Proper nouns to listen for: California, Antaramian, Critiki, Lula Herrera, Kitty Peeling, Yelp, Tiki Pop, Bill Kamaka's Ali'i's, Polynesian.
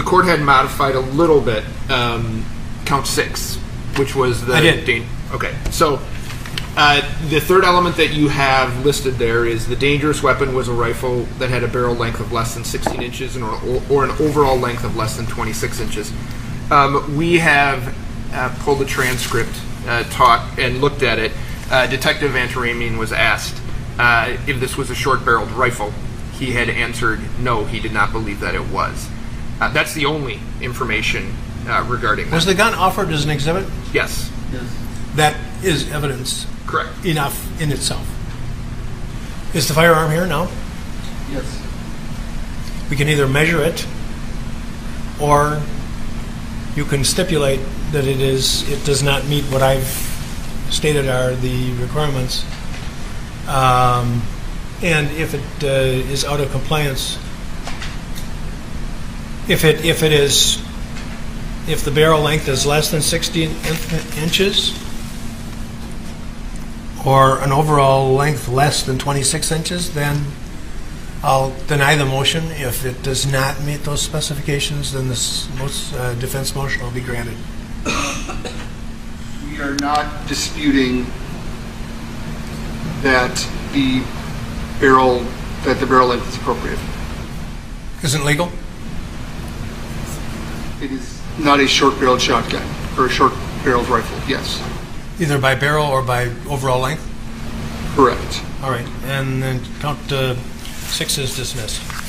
The court had modified a little bit count six, which was the... I did. Okay, so the third element that you have listed there is the dangerous weapon was a rifle that had a barrel length of less than 16 inches and or an overall length of less than 26 inches. We have pulled a transcript, taught, and looked at it. Detective Antaramian was asked if this was a short-barreled rifle. He had answered no, he did not believe that it was. That's the only information regarding that. Was the gun offered as an exhibit? Yes. Yes. That is evidence. Correct. Enough in itself. Is the firearm here now? Yes. We can either measure it, or you can stipulate that it is. It does not meet what I've stated are the requirements. And if it is out of compliance, if the barrel length is less than 16 inches, or an overall length less than 26 inches, then I'll deny the motion. If it does not meet those specifications, then this defense motion will be granted. We are not disputing that the barrel length is appropriate. Isn't legal? It is not a short-barreled shotgun or a short-barreled rifle. Yes. Either by barrel or by overall length? Correct. All right. And then count six is dismissed.